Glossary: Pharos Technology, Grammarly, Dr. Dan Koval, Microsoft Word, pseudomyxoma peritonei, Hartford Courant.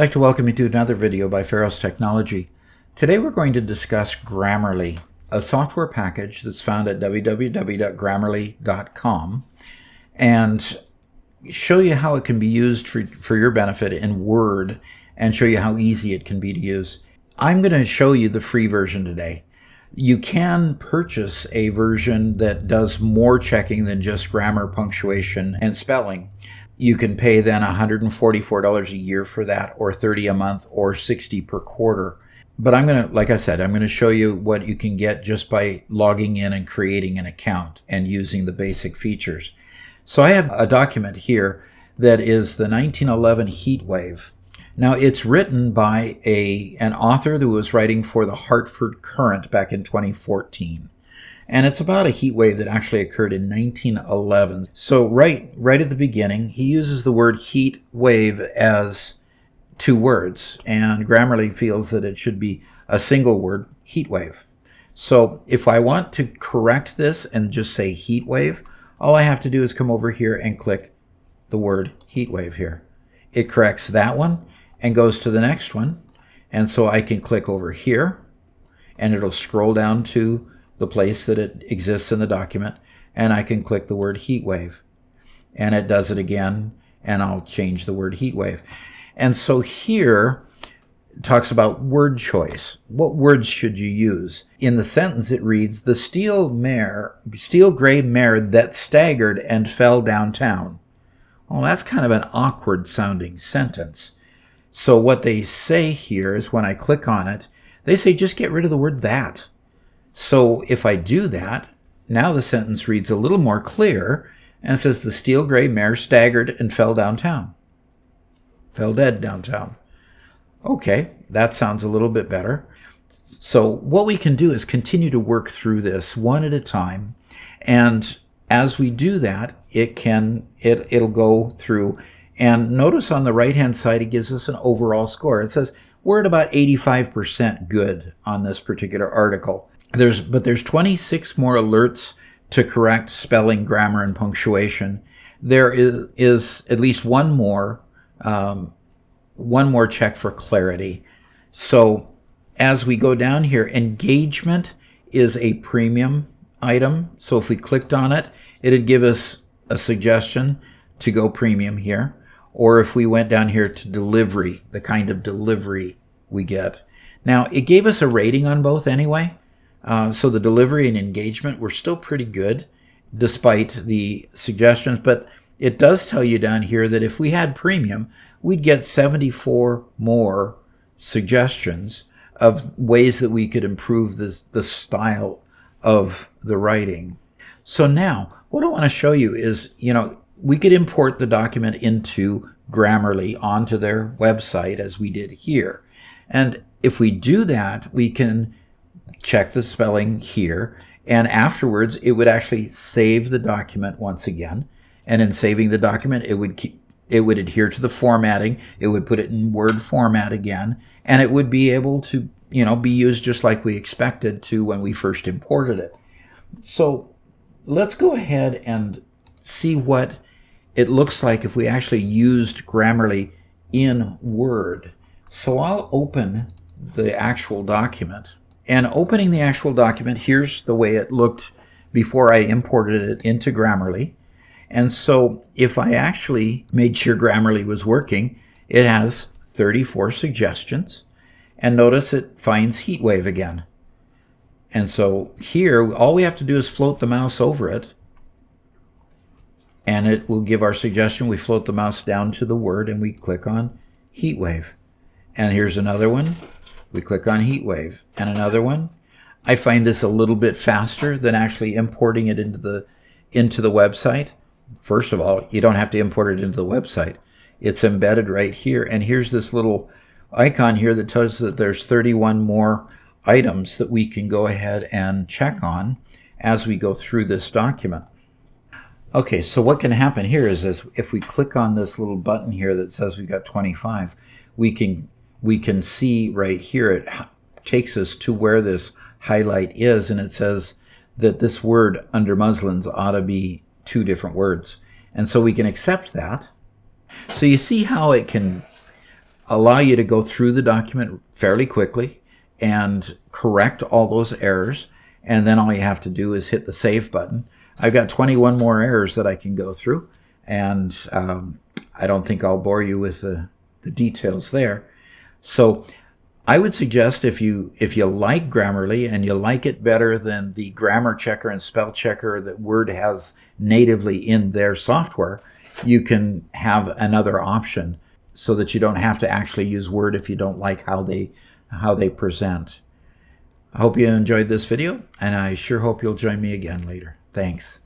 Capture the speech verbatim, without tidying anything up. I'd like to welcome you to another video by Pharos Technology. Today we're going to discuss Grammarly, a software package that's found at w w w dot grammarly dot com, and show you how it can be used for, for your benefit in Word, and show you how easy it can be to use. I'm going to show you the free version today. You can purchase a version that does more checking than just grammar, punctuation, and spelling. You can pay then one hundred forty-four dollars a year for that, or thirty dollars a month, or sixty dollars per quarter. But I'm going to, like I said, I'm going to show you what you can get just by logging in and creating an account and using the basic features. So I have a document here that is the nineteen eleven heat wave. Now it's written by a, an author who was writing for the Hartford Courant back in twenty fourteen. And it's about a heat wave that actually occurred in nineteen eleven. So right, right at the beginning, he uses the word heat wave as two words, and Grammarly feels that it should be a single word, heat wave. So if I want to correct this and just say heat wave, all I have to do is come over here and click the word heat wave here. It corrects that one and goes to the next one. And so I can click over here and it'll scroll down to the place that it exists in the document, and I can click the word heat wave, and it does it again, and I'll change the word heat wave. And so here it talks about word choice. What words should you use? In the sentence it reads, the steel mare, steel gray mare that staggered and fell downtown. Well, that's kind of an awkward sounding sentence. So what they say here is when I click on it, they say just get rid of the word that. So if I do that, now the sentence reads a little more clear and says the steel gray mare staggered and fell downtown. Fell dead downtown. Okay, that sounds a little bit better. So what we can do is continue to work through this one at a time. And as we do that, it can, it, it'll go through. And notice on the right-hand side, it gives us an overall score. It says we're at about eighty-five percent good on this particular article. There's, but there's twenty-six more alerts to correct spelling, grammar, and punctuation. There is, is at least one more, um, one more check for clarity. So as we go down here, engagement is a premium item. So if we clicked on it, it'd give us a suggestion to go premium here. Or if we went down here to delivery, the kind of delivery we get. Now, it gave us a rating on both anyway. Uh, so the delivery and engagement were still pretty good despite the suggestions, but it does tell you down here that if we had premium, we'd get seventy-four more suggestions of ways that we could improve this, the style of the writing. So now what I want to show you is, you know, we could import the document into Grammarly onto their website as we did here. And if we do that, we can check the spelling here, and afterwards it would actually save the document once again, and in saving the document it would keep, it would adhere to the formatting, it would put it in Word format again, and it would be able to, you know, be used just like we expected to when we first imported it. So let's go ahead and see what it looks like if we actually used Grammarly in Word. So I'll open the actual document. And opening the actual document, here's the way it looked before I imported it into Grammarly. And so if I actually made sure Grammarly was working, it has thirty-four suggestions. And notice it finds heat wave again. And so here, all we have to do is float the mouse over it. And it will give our suggestion. We float the mouse down to the word and we click on heat wave. And here's another one. We click on heat wave, and another one. I find this a little bit faster than actually importing it into the into the website. First of all, you don't have to import it into the website. It's embedded right here, and here's this little icon here that tells us that there's thirty-one more items that we can go ahead and check on as we go through this document. Okay, so what can happen here is this, if we click on this little button here that says we've got twenty-five, we can we can see right here, it takes us to where this highlight is, and it says that this word under muslins ought to be two different words. And so we can accept that. So you see how it can allow you to go through the document fairly quickly and correct all those errors. And then all you have to do is hit the save button. I've got twenty-one more errors that I can go through, and um, I don't think I'll bore you with the, the details there. So I would suggest if you if you like Grammarly and you like it better than the grammar checker and spell checker that Word has natively in their software, you can have another option so that you don't have to actually use Word if you don't like how they how they present. I hope you enjoyed this video, and I sure hope you'll join me again later. Thanks.